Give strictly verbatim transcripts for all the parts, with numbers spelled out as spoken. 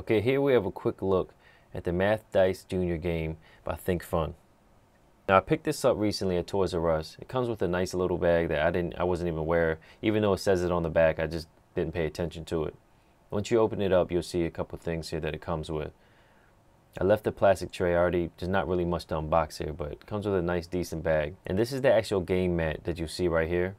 Okay, here we have a quick look at the Math Dice Junior game by Think Fun. Now, I picked this up recently at Toys R Us. It comes with a nice little bag that I didn't, I wasn't even aware, even though it says it on the back, I just didn't pay attention to it. Once you open it up, you'll see a couple things here that it comes with. I left the plastic tray already. There's not really much to unbox here, but it comes with a nice, decent bag. And this is the actual game mat that you see right here.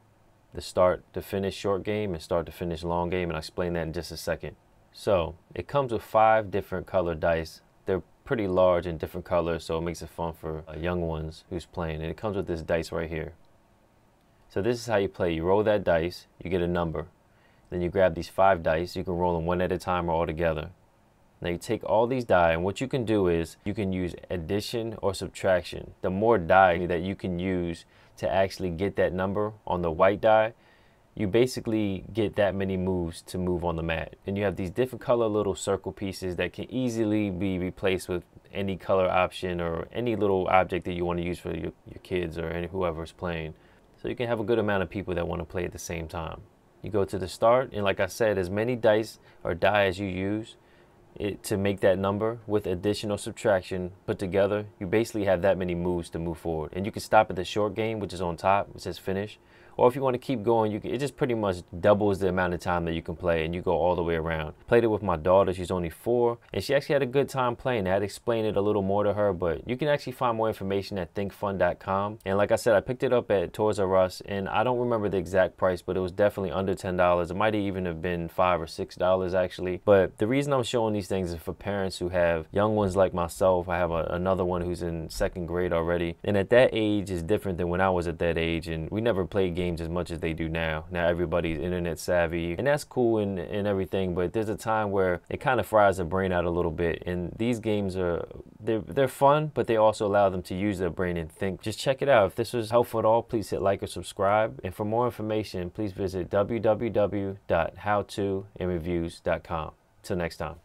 The start to finish short game and start to finish long game, and I'll explain that in just a second. So, it comes with five different colored dice. They're pretty large in different colors, so it makes it fun for uh, young ones who's playing. And it comes with this dice right here. So this is how you play. You roll that dice, you get a number. Then you grab these five dice. You can roll them one at a time or all together. Now you take all these die, and what you can do is you can use addition or subtraction. The more die that you can use to actually get that number on the white die, you basically get that many moves to move on the mat. And you have these different color little circle pieces that can easily be replaced with any color option or any little object that you want to use for your, your kids or any, whoever's playing. So you can have a good amount of people that want to play at the same time. You go to the start, and like I said, as many dice or die as you use, It, to make that number with addition or subtraction put together, you basically have that many moves to move forward. And you can stop at the short game, which is on top, it says finish, or if you want to keep going, you can, it just pretty much doubles the amount of time that you can play, and you go all the way around. Played it with my daughter, she's only four, and she actually had a good time playing. I had to explain it a little more to her, but you can actually find more information at think fun dot com. And like I said, I picked it up at Toys R Us, and I don't remember the exact price, but it was definitely under ten dollars. It might even have been five or six dollars actually. But the reason I'm showing these things is for parents who have young ones like myself. I have a, another one who's in second grade already, and at that age is different than when I was at that age, and we never played games as much as they do now. Now everybody's internet savvy, and that's cool and, and everything, but there's a time where it kind of fries their brain out a little bit, and these games are they're, they're fun, but they also allow them to use their brain and think. Just check it out. If this was helpful at all, please hit like or subscribe, and for more information, please visit w w w dot how to and reviews dot com. Till next time.